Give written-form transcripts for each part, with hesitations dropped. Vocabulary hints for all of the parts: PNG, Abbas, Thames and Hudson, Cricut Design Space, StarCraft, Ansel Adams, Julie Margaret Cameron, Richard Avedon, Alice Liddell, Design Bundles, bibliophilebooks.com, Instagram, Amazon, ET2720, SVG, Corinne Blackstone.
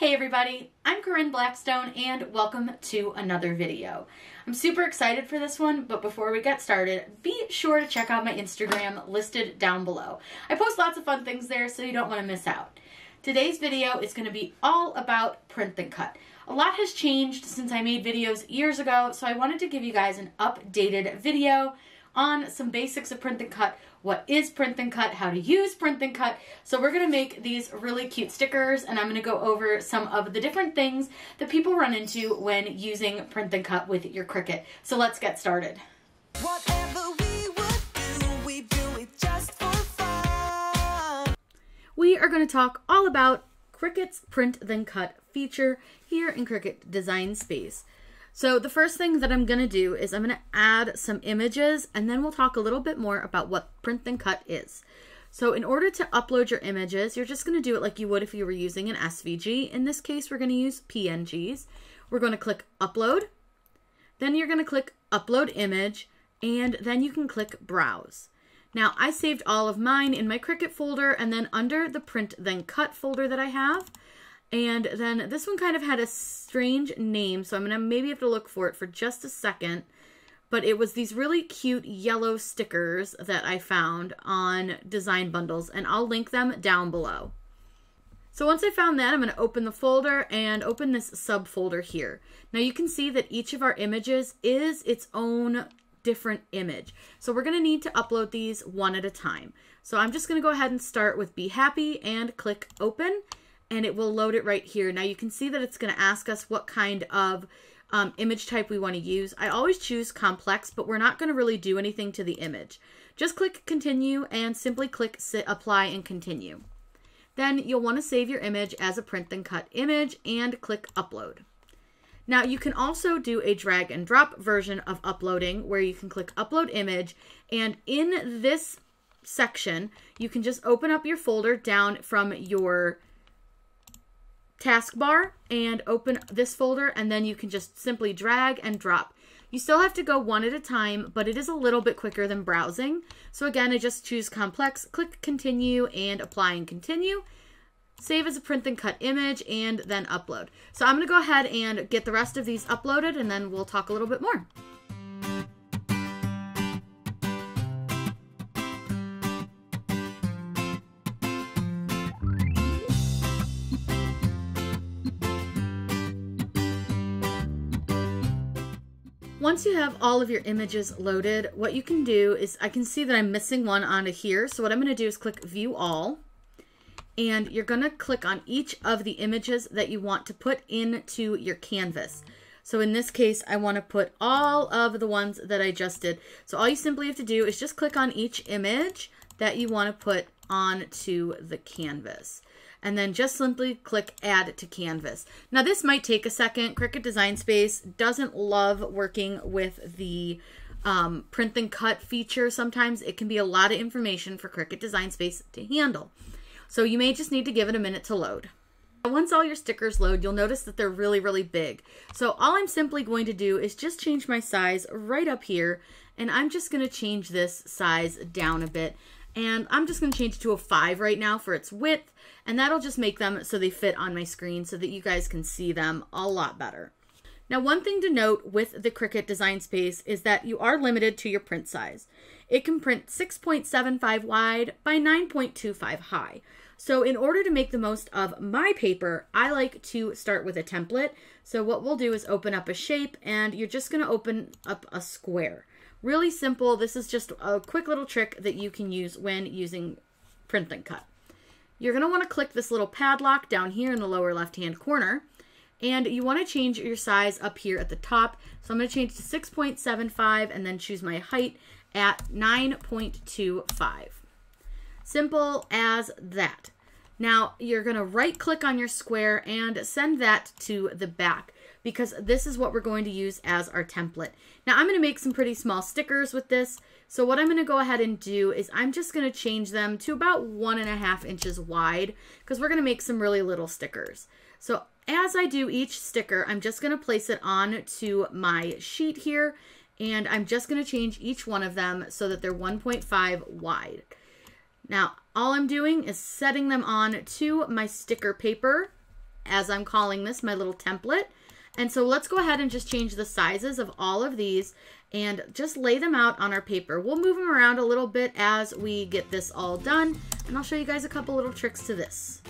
Hey everybody, I'm Corinne Blackstone and welcome to another video. I'm super excited for this one, but before we get started, be sure to check out my Instagram listed down below. I post lots of fun things there, so you don't want to miss out. Today's video is going to be all about print and cut. A lot has changed since I made videos years ago, so I wanted to give you guys an updated video on some basics of print and cut. What is print and cut, how to use print and cut. So we're gonna make these really cute stickers and I'm gonna go over some of the different things that people run into when using print and cut with your Cricut. So let's get started. Whatever we do it just for fun. We are gonna talk all about Cricut's print then cut feature here in Cricut Design Space. So the first thing that I'm going to do is I'm going to add some images and then we'll talk a little bit more about what print and cut is. So in order to upload your images, you're just going to do it like you would if you were using an SVG. In this case, we're going to use PNGs. We're going to click upload. Then you're going to click upload image and then you can click browse. Now I saved all of mine in my Cricut folder and then under the print then cut folder that I have. And then this one kind of had a strange name, so I'm going to maybe have to look for it for just a second. But it was these really cute yellow stickers that I found on Design Bundles, and I'll link them down below. So once I found that, I'm going to open the folder and open this subfolder here. Now you can see that each of our images is its own different image. So we're going to need to upload these one at a time. So I'm just going to go ahead and start with Be Happy and click Open. And it will load it right here. Now you can see that it's going to ask us what kind of image type we want to use. I always choose complex, but we're not going to really do anything to the image. Just click continue and simply click apply and continue. Then you'll want to save your image as a print and cut image and click upload. Now you can also do a drag and drop version of uploading where you can click upload image, and in this section you can just open up your folder down from your taskbar and open this folder, and then you can just simply drag and drop. You still have to go one at a time, but it is a little bit quicker than browsing. So again, I just choose complex, click continue and apply and continue, save as a print and cut image, and then upload. So I'm going to go ahead and get the rest of these uploaded and then we'll talk a little bit more. Once you have all of your images loaded, what you can do is, I can see that I'm missing one on here. So what I'm going to do is click view all, and you're going to click on each of the images that you want to put into your canvas. So in this case, I want to put all of the ones that I just did. So all you simply have to do is just click on each image that you want to put onto the canvas. And then just simply click add to canvas. Now this might take a second. Cricut Design Space doesn't love working with the print and cut feature. Sometimes it can be a lot of information for Cricut Design Space to handle. So you may just need to give it a minute to load. Once all your stickers load, you'll notice that they're really, really big. So all I'm simply going to do is just change my size right up here. And I'm just going to change this size down a bit. And I'm just going to change it to a 5 right now for its width, and that'll just make them so they fit on my screen so that you guys can see them a lot better. Now, one thing to note with the Cricut Design Space is that you are limited to your print size. It can print 6.75 wide by 9.25 high. So in order to make the most of my paper, I like to start with a template. So what we'll do is open up a shape, and you're just going to open up a square. Really simple. This is just a quick little trick that you can use when using print and cut. You're going to want to click this little padlock down here in the lower left-hand corner, and you want to change your size up here at the top. So I'm going to change to 6.75 and then choose my height at 9.25. Simple as that. Now you're going to right-click on your square and send that to the back, because this is what we're going to use as our template. Now I'm going to make some pretty small stickers with this. So what I'm going to go ahead and do is I'm just going to change them to about 1.5 inches wide, because we're going to make some really little stickers. So as I do each sticker, I'm just going to place it onto my sheet here, and I'm just going to change each one of them so that they're 1.5 wide. Now all I'm doing is setting them on to my sticker paper as I'm calling this, my little template. And so let's go ahead and just change the sizes of all of these and just lay them out on our paper. We'll move them around a little bit as we get this all done, and I'll show you guys a couple little tricks to this.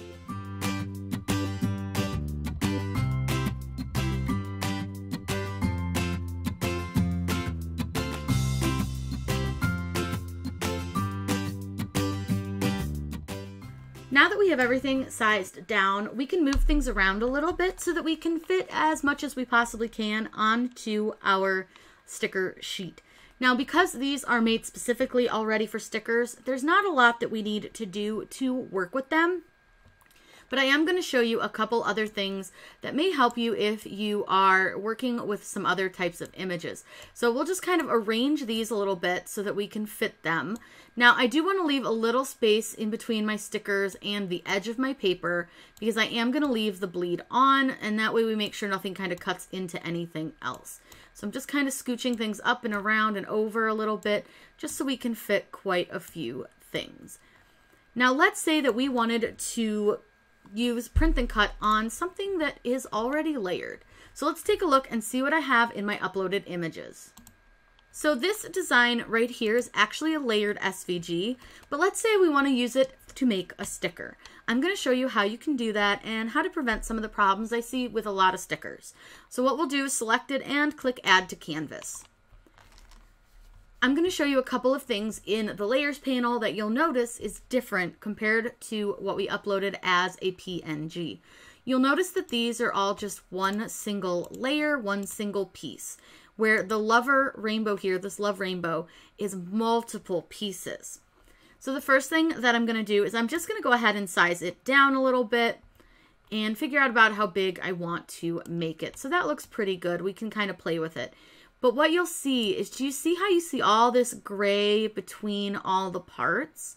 Now that we have everything sized down, we can move things around a little bit so that we can fit as much as we possibly can onto our sticker sheet. Now, because these are made specifically already for stickers, there's not a lot that we need to do to work with them. But I am going to show you a couple other things that may help you if you are working with some other types of images. So we'll just kind of arrange these a little bit so that we can fit them. Now, I do want to leave a little space in between my stickers and the edge of my paper because I am going to leave the bleed on, and that way we make sure nothing kind of cuts into anything else. So I'm just kind of scooching things up and around and over a little bit just so we can fit quite a few things. Now, let's say that we wanted to use print and cut on something that is already layered. So let's take a look and see what I have in my uploaded images. So this design right here is actually a layered SVG, but let's say we want to use it to make a sticker. I'm going to show you how you can do that and how to prevent some of the problems I see with a lot of stickers. So what we'll do is select it and click Add to Canvas. I'm going to show you a couple of things in the layers panel that you'll notice is different compared to what we uploaded as a PNG. You'll notice that these are all just one single layer, one single piece, where the lover rainbow here, this love rainbow, is multiple pieces. So the first thing that I'm going to do is I'm just going to go ahead and size it down a little bit and figure out about how big I want to make it. So that looks pretty good. We can kind of play with it. But what you'll see is, do you see how you see all this gray between all the parts?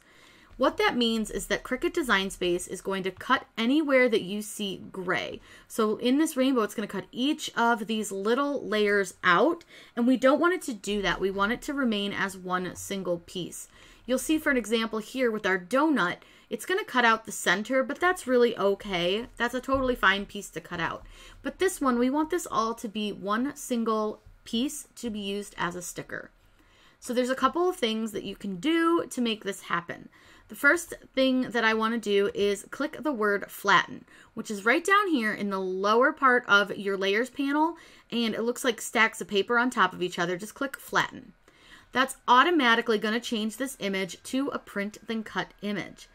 What that means is that Cricut Design Space is going to cut anywhere that you see gray. So in this rainbow, it's going to cut each of these little layers out, and we don't want it to do that. We want it to remain as one single piece. You'll see, for an example here with our donut, it's going to cut out the center, but that's really okay. That's a totally fine piece to cut out. But this one, we want this all to be one single piece to be used as a sticker. So there's a couple of things that you can do to make this happen. The first thing that I want to do is click the word flatten, which is right down here in the lower part of your layers panel, and it looks like stacks of paper on top of each other. Just click flatten. That's automatically going to change this image to a print then cut image.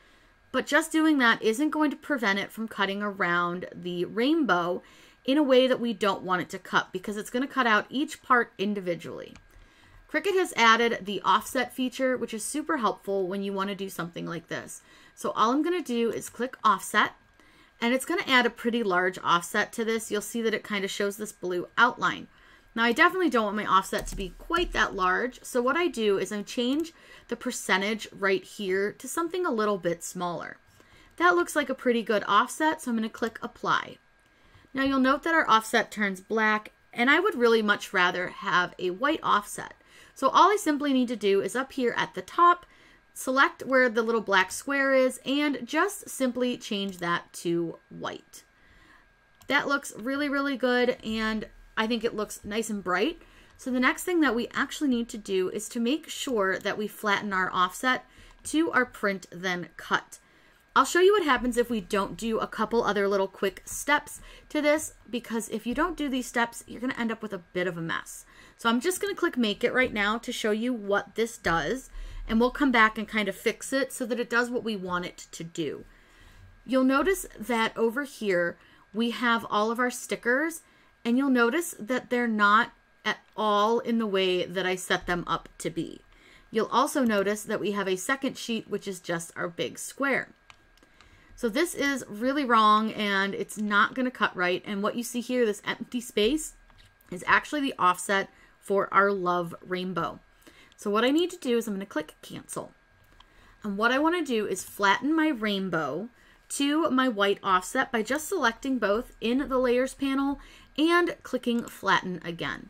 But just doing that isn't going to prevent it from cutting around the rainbow in a way that we don't want it to cut, because it's going to cut out each part individually. Cricut has added the offset feature, which is super helpful when you want to do something like this. So all I'm going to do is click offset, and it's going to add a pretty large offset to this. You'll see that it kind of shows this blue outline. Now, I definitely don't want my offset to be quite that large. So what I do is I change the percentage right here to something a little bit smaller. That looks like a pretty good offset. So I'm going to click apply. Now you'll note that our offset turns black, and I would really much rather have a white offset. So all I simply need to do is up here at the top, select where the little black square is and just simply change that to white. That looks really, really good, and I think it looks nice and bright. So the next thing that we actually need to do is to make sure that we flatten our offset to our print then cut. I'll show you what happens if we don't do a couple other little quick steps to this, because if you don't do these steps, you're going to end up with a bit of a mess. So I'm just going to click Make It right now to show you what this does, and we'll come back and kind of fix it so that it does what we want it to do. You'll notice that over here we have all of our stickers, and you'll notice that they're not at all in the way that I set them up to be. You'll also notice that we have a second sheet, which is just our big square. So this is really wrong, and it's not going to cut right. And what you see here, this empty space, is actually the offset for our love rainbow. So what I need to do is I'm going to click cancel. And what I want to do is flatten my rainbow to my white offset by just selecting both in the layers panel and clicking flatten again.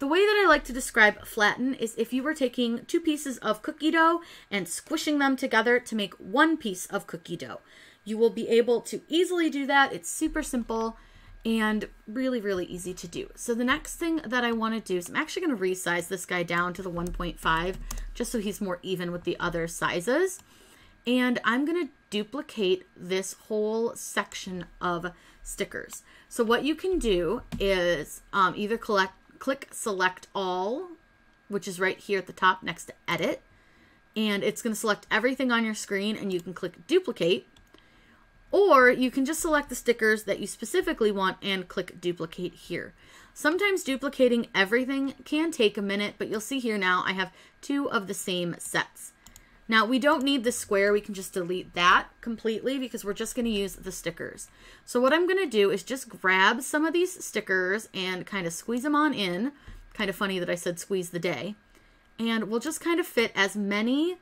The way that I like to describe flatten is if you were taking two pieces of cookie dough and squishing them together to make one piece of cookie dough. you will be able to easily do that. It's super simple and really, really easy to do. So the next thing that I want to do is I'm actually going to resize this guy down to the 1.5 just so he's more even with the other sizes. And I'm going to duplicate this whole section of stickers. So what you can do is either click select all, which is right here at the top next to edit. And it's going to select everything on your screen and you can click duplicate. Or you can just select the stickers that you specifically want and click duplicate here. Sometimes duplicating everything can take a minute, but you'll see here now I have two of the same sets. Now we don't need the square, we can just delete that completely because we're just going to use the stickers. So what I'm going to do is just grab some of these stickers and kind of squeeze them on in. Kind of funny that I said squeeze the day. And we'll just kind of fit as many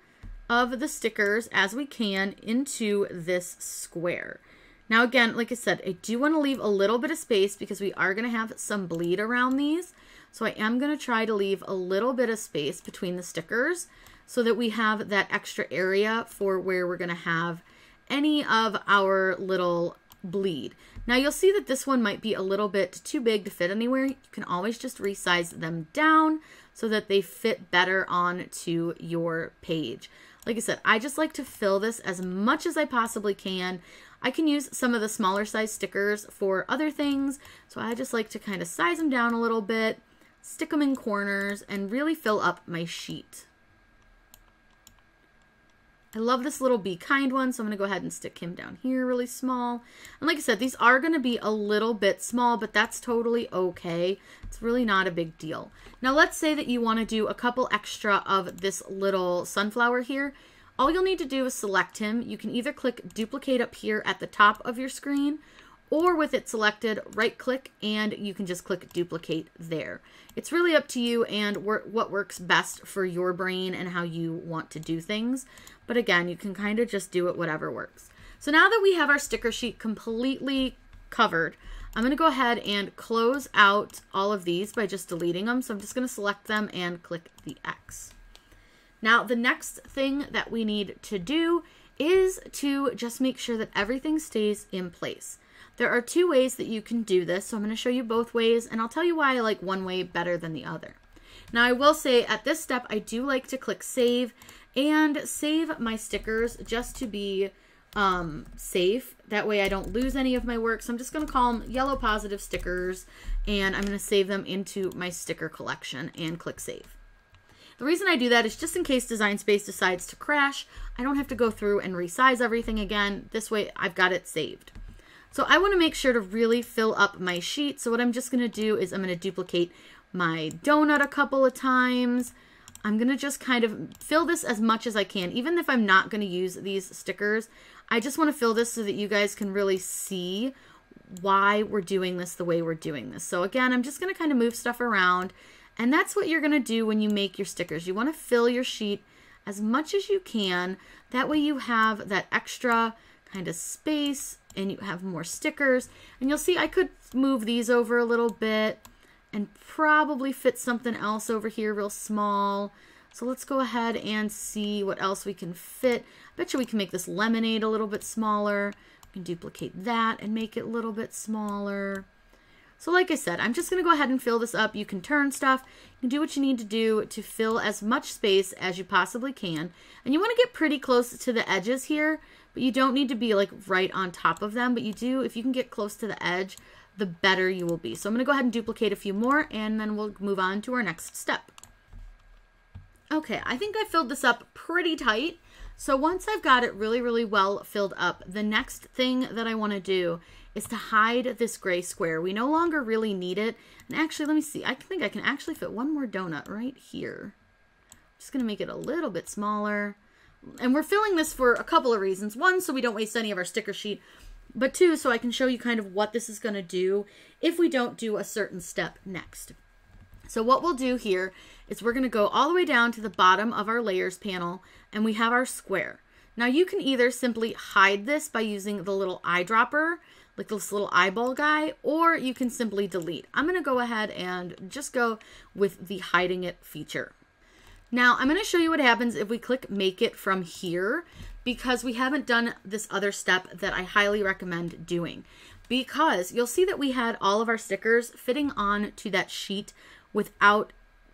of the stickers as we can into this square. Now again, like I said, I do want to leave a little bit of space because we are going to have some bleed around these. So I am going to try to leave a little bit of space between the stickers so that we have that extra area for where we're going to have any of our little bleed. Now you'll see that this one might be a little bit too big to fit anywhere. You can always just resize them down so that they fit better onto your page. Like I said, I just like to fill this as much as I possibly can. I can use some of the smaller size stickers for other things, so I just like to kind of size them down a little bit, stick them in corners, and really fill up my sheet. I love this little Be Kind one, so I'm going to go ahead and stick him down here really small. And like I said, these are going to be a little bit small, but that's totally okay. It's really not a big deal. Now let's say that you want to do a couple extra of this little sunflower here. All you'll need to do is select him. You can either click duplicate up here at the top of your screen, or with it selected, right click and you can just click duplicate there. It's really up to you and what works best for your brain and how you want to do things. But again, you can kind of just do it whatever works. So now that we have our sticker sheet completely covered, I'm going to go ahead and close out all of these by just deleting them. So I'm just going to select them and click the X. Now the next thing that we need to do is to just make sure that everything stays in place. There are two ways that you can do this, so I'm going to show you both ways, and I'll tell you why I like one way better than the other. Now, I will say at this step, I do like to click save and save my stickers just to be safe. That way I don't lose any of my work, so I'm just going to call them yellow positive stickers, and I'm going to save them into my sticker collection and click save. The reason I do that is just in case Design Space decides to crash, I don't have to go through and resize everything again. This way, I've got it saved. So I want to make sure to really fill up my sheet. So what I'm just going to do is I'm going to duplicate my donut a couple of times. I'm going to just kind of fill this as much as I can. Even if I'm not going to use these stickers, I just want to fill this so that you guys can really see why we're doing this the way we're doing this. So again, I'm just going to kind of move stuff around. And that's what you're going to do when you make your stickers. You want to fill your sheet as much as you can. That way you have that extra kind of space and you have more stickers. And you'll see I could move these over a little bit and probably fit something else over here real small. So let's go ahead and see what else we can fit. I bet you we can make this lemonade a little bit smaller. We can duplicate that and make it a little bit smaller. So like I said, I'm just going to go ahead and fill this up. You can turn stuff. You can do what you need to do to fill as much space as you possibly can. And you want to get pretty close to the edges here, but you don't need to be like right on top of them. But you do, if you can get close to the edge, the better you will be. So I'm going to go ahead and duplicate a few more and then we'll move on to our next step. Okay, I think I filled this up pretty tight. So once I've got it really, really well filled up, the next thing that I want to do is to hide this gray square. We no longer really need it. And actually, let me see. I think I can actually fit one more donut right here. I'm just going to make it a little bit smaller. And we're filling this for a couple of reasons. One, so we don't waste any of our sticker sheet. But two, so I can show you kind of what this is going to do if we don't do a certain step next. So what we'll do here is we're going to go all the way down to the bottom of our layers panel, and we have our square. Now you can either simply hide this by using the little eyedropper, like this little eyeball guy, or you can simply delete. I'm going to go ahead and just go with the hiding it feature. Now I'm going to show you what happens if we click make it from here. because we haven't done this other step that I highly recommend doing, because you'll see that we had all of our stickers fitting on to that sheet without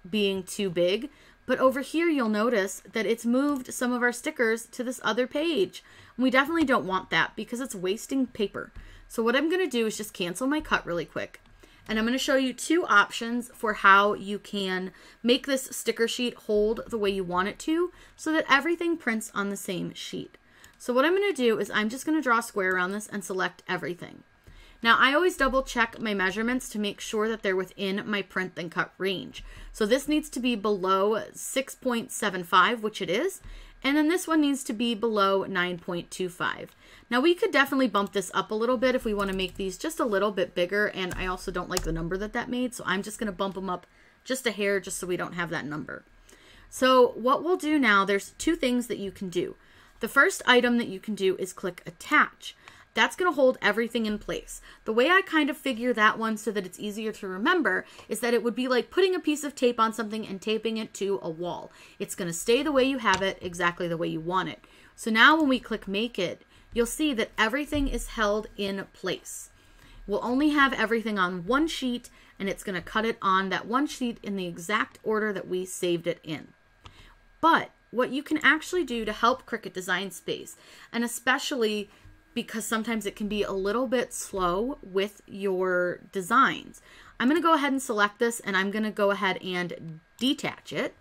being too big. But over here, you'll notice that it's moved some of our stickers to this other page. And we definitely don't want that because it's wasting paper. So what I'm gonna do is just cancel my cut really quick. And I'm gonna show you two options for how you can make this sticker sheet hold the way you want it to so that everything prints on the same sheet. So what I'm gonna do is I'm just gonna draw a square around this and select everything. Now I always double check my measurements to make sure that they're within my print and cut range. So this needs to be below 6.75, which it is. And then this one needs to be below 9.25. Now we could definitely bump this up a little bit if we want to make these just a little bit bigger. And I also don't like the number that that made. So I'm just going to bump them up just a hair just so we don't have that number. So what we'll do now, there's two things that you can do. The first item that you can do is click attach. That's going to hold everything in place. The way I kind of figure that one so that it's easier to remember is that it would be like putting a piece of tape on something and taping it to a wall. It's going to stay the way you have it, exactly the way you want it. So now when we click make it, you'll see that everything is held in place. We'll only have everything on one sheet, and it's going to cut it on that one sheet in the exact order that we saved it in. But what you can actually do to help Cricut Design Space, and especially because sometimes it can be a little bit slow with your designs. I'm gonna go ahead and select this, and I'm gonna go ahead and detach it.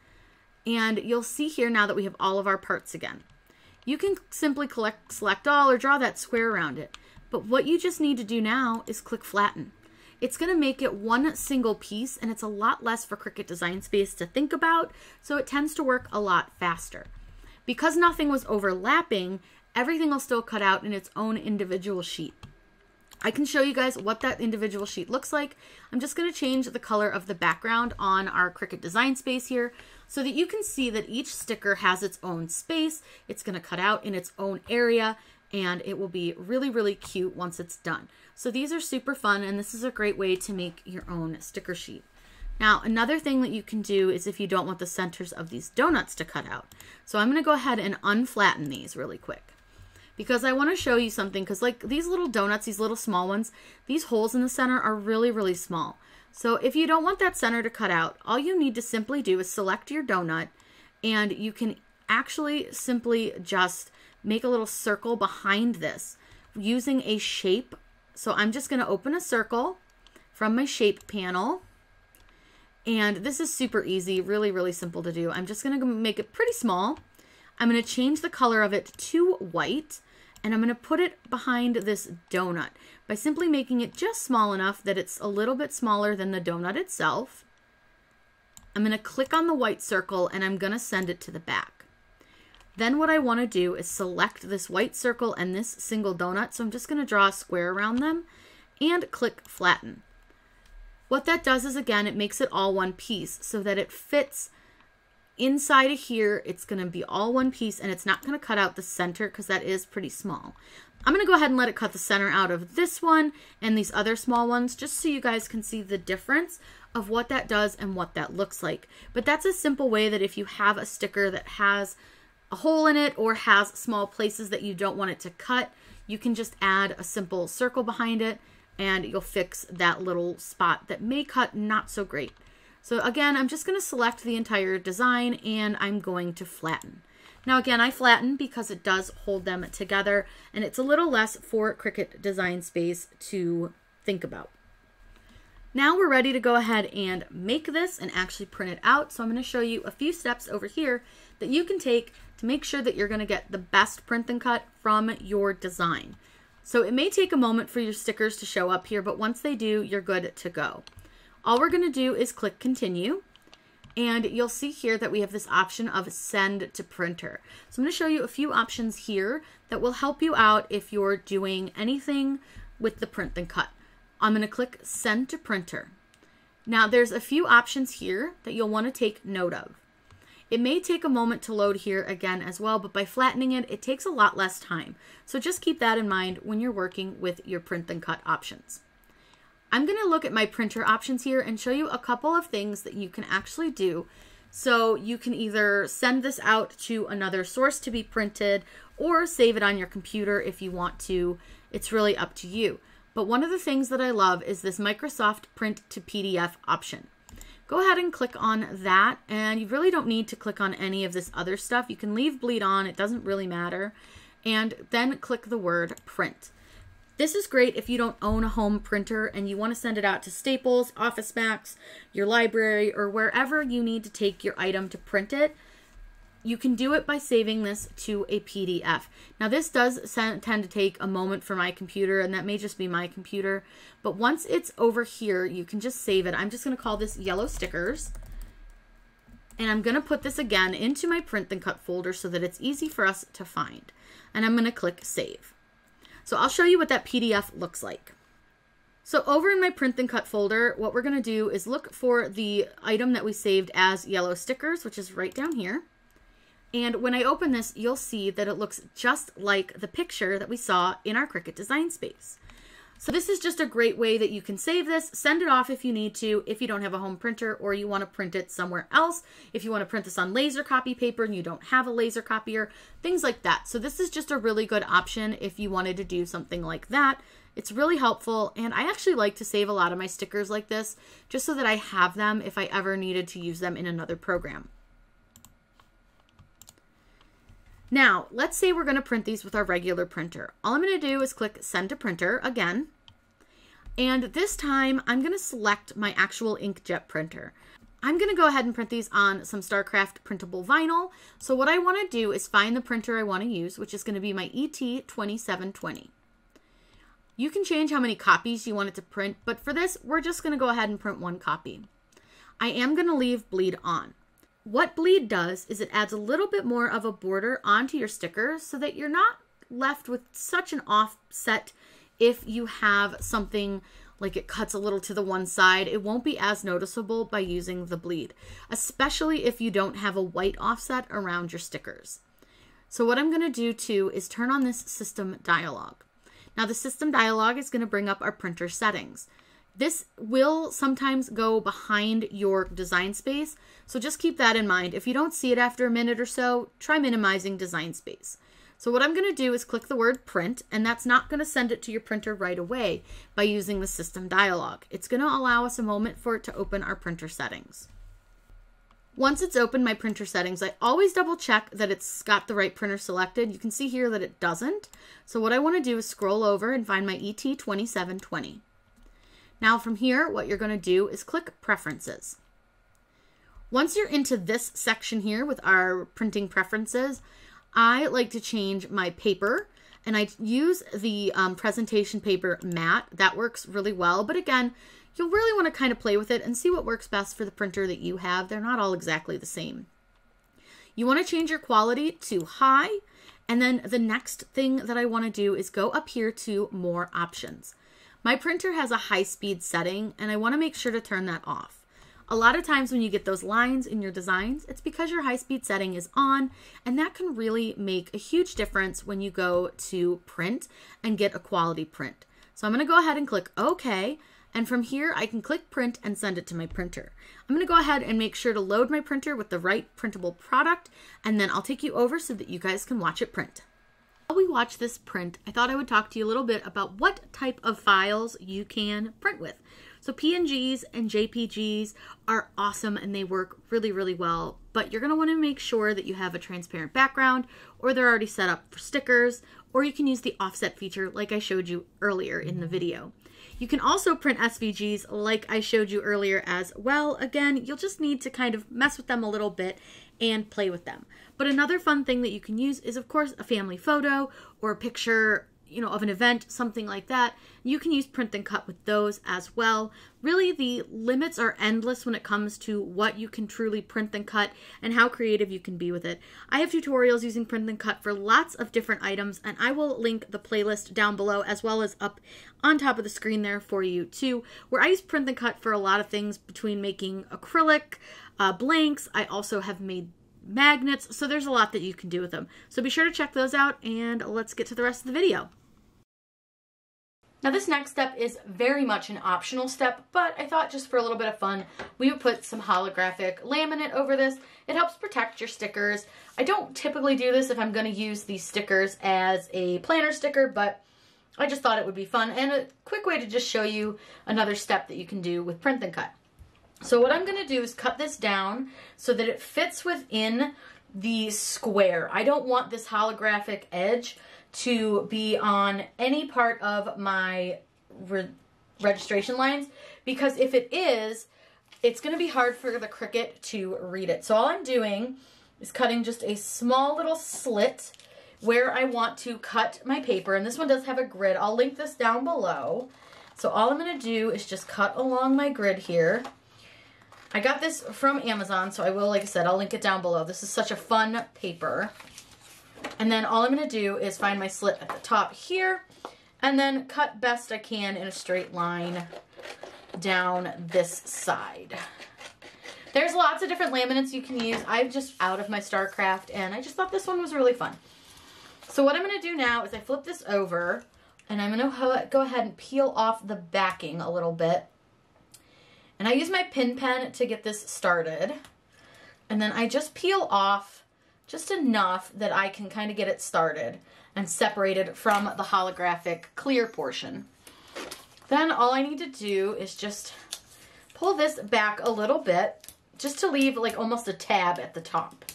And you'll see here now that we have all of our parts again. You can simply select all or draw that square around it. But what you just need to do now is click flatten. It's gonna make it one single piece, and it's a lot less for Cricut Design Space to think about, so it tends to work a lot faster. Because nothing was overlapping, everything will still cut out in its own individual sheet. I can show you guys what that individual sheet looks like. I'm just going to change the color of the background on our Cricut Design Space here so that you can see that each sticker has its own space. It's going to cut out in its own area, and it will be really, really cute once it's done. So these are super fun, and this is a great way to make your own sticker sheet. Now, another thing that you can do is if you don't want the centers of these donuts to cut out. So I'm going to go ahead and unflatten these really quick, because I want to show you something, because like these little donuts, these little small ones, these holes in the center are really, really small. So if you don't want that center to cut out, all you need to simply do is select your donut, and you can actually simply just make a little circle behind this using a shape. So I'm just going to open a circle from my shape panel. And this is super easy, really, really simple to do. I'm just going to make it pretty small. I'm going to change the color of it to white, and I'm going to put it behind this donut by simply making it just small enough that it's a little bit smaller than the donut itself. I'm going to click on the white circle, and I'm going to send it to the back. Then what I want to do is select this white circle and this single donut. So I'm just going to draw a square around them and click flatten. What that does is, again, it makes it all one piece so that it fits inside of here. It's going to be all one piece, and it's not going to cut out the center because that is pretty small. I'm going to go ahead and let it cut the center out of this one and these other small ones just so you guys can see the difference of what that does and what that looks like. But that's a simple way that if you have a sticker that has a hole in it or has small places that you don't want it to cut, you can just add a simple circle behind it, and you'll fix that little spot that may cut not so great. So again, I'm just going to select the entire design, and I'm going to flatten. Now again, I flatten because it does hold them together, and it's a little less for Cricut Design Space to think about. Now we're ready to go ahead and make this and actually print it out. So I'm going to show you a few steps over here that you can take to make sure that you're going to get the best print and cut from your design. So it may take a moment for your stickers to show up here, but once they do, you're good to go. All we're gonna do is click continue, and you'll see here that we have this option of send to printer. So I'm gonna show you a few options here that will help you out if you're doing anything with the print and cut. I'm gonna click send to printer. Now there's a few options here that you'll wanna take note of. It may take a moment to load here again as well, but by flattening it, it takes a lot less time. So just keep that in mind when you're working with your print and cut options. I'm going to look at my printer options here and show you a couple of things that you can actually do So you can either send this out to another source to be printed or save it on your computer if you want to. It's really up to you. But one of the things that I love is this Microsoft Print to PDF option. Go ahead and click on that, and you really don't need to click on any of this other stuff. You can leave bleed on, it doesn't really matter. And then click the word print. This is great if you don't own a home printer and you want to send it out to Staples, Office Max, your library, or wherever you need to take your item to print it. You can do it by saving this to a PDF. Now this does tend to take a moment for my computer, and that may just be my computer, but once it's over here, you can just save it. I'm just gonna call this yellow stickers, and I'm gonna put this again into my print and cut folder so that it's easy for us to find. And I'm gonna click save. So I'll show you what that PDF looks like. So over in my print and cut folder, what we're gonna do is look for the item that we saved as yellow stickers, which is right down here. And when I open this, you'll see that it looks just like the picture that we saw in our Cricut Design Space. So this is just a great way that you can save this, send it off if you need to, if you don't have a home printer or you wanna print it somewhere else, if you wanna print this on laser copy paper and you don't have a laser copier, things like that. So this is just a really good option if you wanted to do something like that. It's really helpful, and I actually like to save a lot of my stickers like this just so that I have them if I ever needed to use them in another program. Now, let's say we're gonna print these with our regular printer. All I'm gonna do is click send to printer again. And this time I'm gonna select my actual inkjet printer. I'm gonna go ahead and print these on some StarCraft printable vinyl. So what I wanna do is find the printer I wanna use, which is gonna be my ET2720. You can change how many copies you want it to print, but for this, we're just gonna go ahead and print one copy. I am gonna leave bleed on. What bleed does is it adds a little bit more of a border onto your sticker so that you're not left with such an offset. If you have something like it cuts a little to the one side, it won't be as noticeable by using the bleed, especially if you don't have a white offset around your stickers. So what I'm gonna do too is turn on this system dialog. Now the system dialog is gonna bring up our printer settings. This will sometimes go behind your Design Space, so just keep that in mind. If you don't see it after a minute or so, try minimizing Design Space. So what I'm gonna do is click the word print, and that's not gonna send it to your printer right away by using the system dialog. It's gonna allow us a moment for it to open our printer settings. Once it's opened my printer settings, I always double check that it's got the right printer selected. You can see here that it doesn't. So what I wanna do is scroll over and find my ET2720. Now from here, what you're gonna do is click Preferences. Once you're into this section here with our printing preferences, I like to change my paper, and I use the presentation paper matte. That works really well, but again, you'll really wanna kind of play with it and see what works best for the printer that you have. They're not all exactly the same. You wanna change your quality to high, and then the next thing that I wanna do is go up here to More Options. My printer has a high speed setting, and I wanna make sure to turn that off. A lot of times when you get those lines in your designs, it's because your high speed setting is on, and that can really make a huge difference when you go to print and get a quality print. So I'm gonna go ahead and click OK, and from here I can click print and send it to my printer. I'm gonna go ahead and make sure to load my printer with the right printable product, and then I'll take you over so that you guys can watch it print. While we watch this print, I thought I would talk to you a little bit about what type of files you can print with. So PNGs and JPGs are awesome and they work really, really well, but you're gonna wanna make sure that you have a transparent background or they're already set up for stickers, or you can use the offset feature like I showed you earlier in the video. You can also print SVGs like I showed you earlier as well. Again, you'll just need to kind of mess with them a little bit and play with them. But another fun thing that you can use is, of course, a family photo or a picture, you know, of an event, something like that. You can use print and cut with those as well. Really, the limits are endless when it comes to what you can truly print and cut and how creative you can be with it. I have tutorials using print and cut for lots of different items, and I will link the playlist down below as well as up on top of the screen there for you too, where I use print and cut for a lot of things between making acrylic, blanks. I also have made magnets, so there's a lot that you can do with them. So be sure to check those out, and let's get to the rest of the video. Now this next step is very much an optional step, but I thought just for a little bit of fun, we would put some holographic laminate over this. It helps protect your stickers. I don't typically do this if I'm going to use these stickers as a planner sticker, but I just thought it would be fun and a quick way to just show you another step that you can do with print and cut. So what I'm going to do is cut this down so that it fits within the square. I don't want this holographic edge to be on any part of my registration lines, because if it is, it's going to be hard for the Cricut to read it. So all I'm doing is cutting just a small little slit where I want to cut my paper, and this one does have a grid. I'll link this down below. So all I'm going to do is just cut along my grid here. I got this from Amazon, so I will, like I said, I'll link it down below. This is such a fun paper. And then all I'm going to do is find my slit at the top here and then cut best I can in a straight line down this side. There's lots of different laminates you can use. I'm just out of my StarCraft and I just thought this one was really fun. So what I'm going to do now is I flip this over and I'm going to go ahead and peel off the backing a little bit. And I use my pin pen to get this started. And then I just peel off just enough that I can kind of get it started and separated from the holographic clear portion. Then all I need to do is just pull this back a little bit just to leave like almost a tab at the top.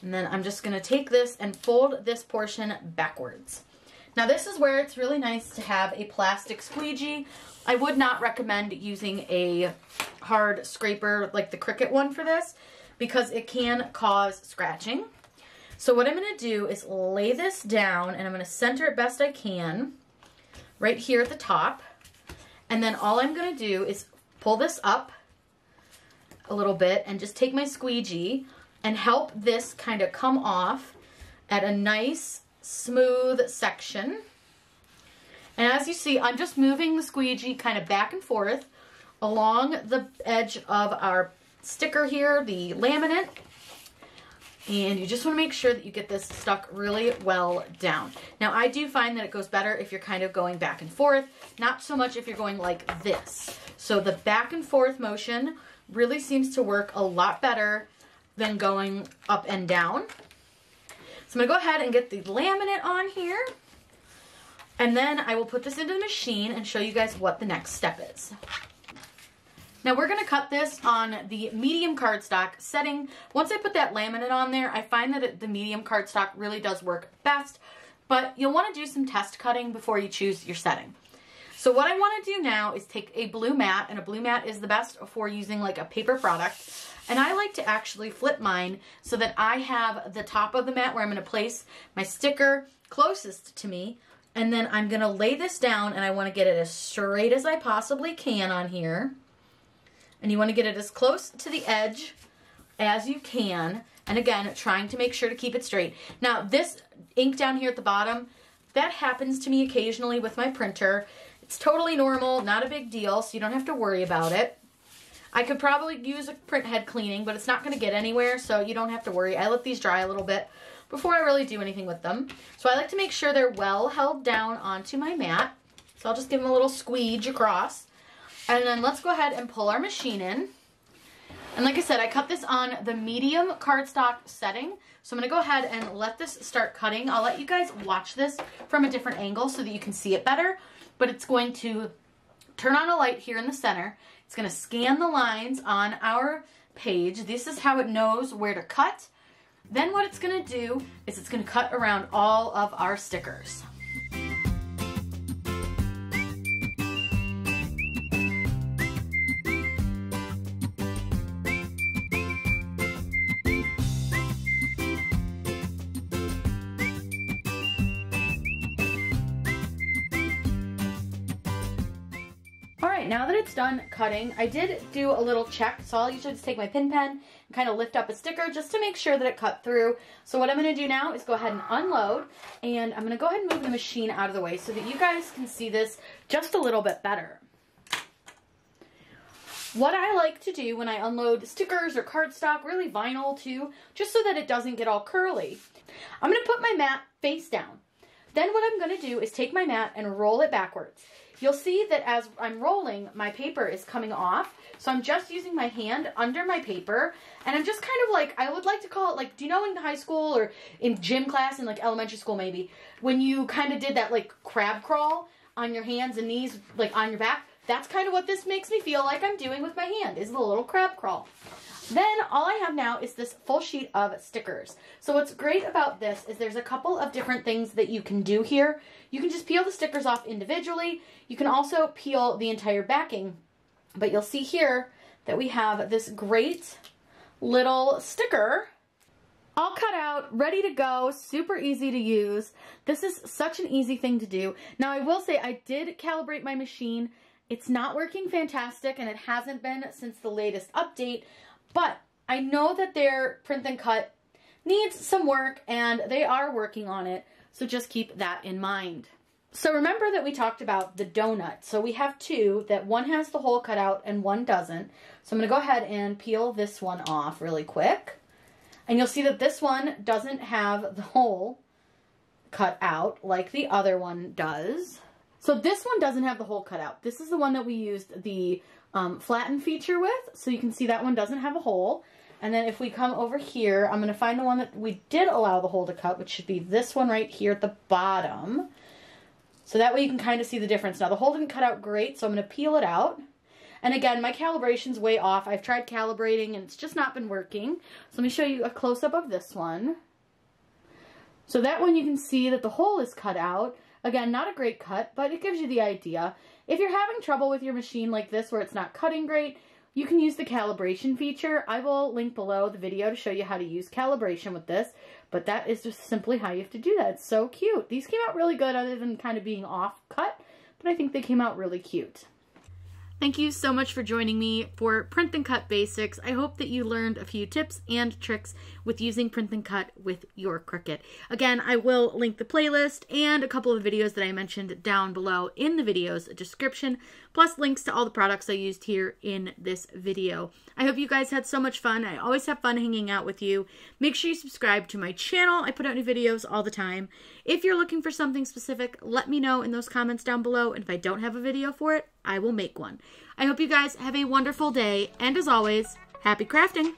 And then I'm just going to take this and fold this portion backwards. Now this is where it's really nice to have a plastic squeegee. I would not recommend using a hard scraper like the Cricut one for this, because it can cause scratching. So what I'm going to do is lay this down and I'm going to center it best I can right here at the top. And then all I'm going to do is pull this up a little bit and just take my squeegee and help this kind of come off at a nice smooth section. And as you see, I'm just moving the squeegee kind of back and forth along the edge of our sticker here, the laminate, and you just want to make sure that you get this stuck really well down. Now I do find that it goes better if you're kind of going back and forth, not so much if you're going like this. So the back and forth motion really seems to work a lot better than going up and down. So I'm going to go ahead and get the laminate on here, and then I will put this into the machine and show you guys what the next step is. Now we're going to cut this on the medium cardstock setting. Once I put that laminate on there, I find that the medium cardstock really does work best, but you'll want to do some test cutting before you choose your setting. So what I want to do now is take a blue mat, and a blue mat is the best for using like a paper product, and I like to actually flip mine so that I have the top of the mat where I'm going to place my sticker closest to me, and then I'm going to lay this down and I want to get it as straight as I possibly can on here. And you want to get it as close to the edge as you can. And again, trying to make sure to keep it straight. Now, this ink down here at the bottom, that happens to me occasionally with my printer. It's totally normal, not a big deal, so you don't have to worry about it. I could probably use a print head cleaning, but it's not going to get anywhere, so you don't have to worry. I let these dry a little bit before I really do anything with them. So I like to make sure they're well held down onto my mat. So I'll just give them a little squeege across. And then let's go ahead and pull our machine in. And like I said, I cut this on the medium cardstock setting. So I'm going to go ahead and let this start cutting. I'll let you guys watch this from a different angle so that you can see it better. But it's going to turn on a light here in the center. It's going to scan the lines on our page. This is how it knows where to cut. Then what it's going to do is it's going to cut around all of our stickers. Now that it's done cutting, I did do a little check, so I'll usually just take my pin pen and kind of lift up a sticker just to make sure that it cut through. So what I'm going to do now is go ahead and unload, and I'm going to go ahead and move the machine out of the way so that you guys can see this just a little bit better. What I like to do when I unload stickers or cardstock, really vinyl too, just so that it doesn't get all curly, I'm going to put my mat face down. Then what I'm going to do is take my mat and roll it backwards. You'll see that as I'm rolling, my paper is coming off. So I'm just using my hand under my paper, and I'm just kind of like, I would like to call it like, do you know in high school or in gym class, in like elementary school maybe, when you kind of did that like crab crawl on your hands and knees, like on your back? That's kind of what this makes me feel like I'm doing with my hand, is the little crab crawl. Then all I have now is this full sheet of stickers. So what's great about this is there's a couple of different things that you can do here. You can just peel the stickers off individually. You can also peel the entire backing. But you'll see here that we have this great little sticker all cut out, ready to go, super easy to use. This is such an easy thing to do. Now I will say I did calibrate my machine. It's not working fantastic, and it hasn't been since the latest update. But I know that their print and cut needs some work, and they are working on it, so just keep that in mind. So remember that we talked about the donut. So we have two, that one has the hole cut out and one doesn't. So I'm going to go ahead and peel this one off really quick. And you'll see that this one doesn't have the hole cut out like the other one does. So this one doesn't have the hole cut out. This is the one that we used the flatten feature with, so you can see that one doesn't have a hole. And then if we come over here, I'm going to find the one that we did allow the hole to cut, which should be this one right here at the bottom. So that way you can kind of see the difference. Now the hole didn't cut out great, so I'm going to peel it out. And again, my calibration's way off. I've tried calibrating and it's just not been working. So let me show you a close-up of this one. So that one you can see that the hole is cut out. Again, not a great cut, but it gives you the idea. If you're having trouble with your machine like this where it's not cutting great, you can use the calibration feature. I will link below the video to show you how to use calibration with this, but that is just simply how you have to do that. It's so cute. These came out really good other than kind of being off cut, but I think they came out really cute. Thank you so much for joining me for Print and Cut Basics. I hope that you learned a few tips and tricks with using Print and Cut with your Cricut. Again, I will link the playlist and a couple of videos that I mentioned down below in the video's description, plus links to all the products I used here in this video. I hope you guys had so much fun. I always have fun hanging out with you. Make sure you subscribe to my channel. I put out new videos all the time. If you're looking for something specific, let me know in those comments down below, and if I don't have a video for it, I will make one. I hope you guys have a wonderful day, and as always, happy crafting!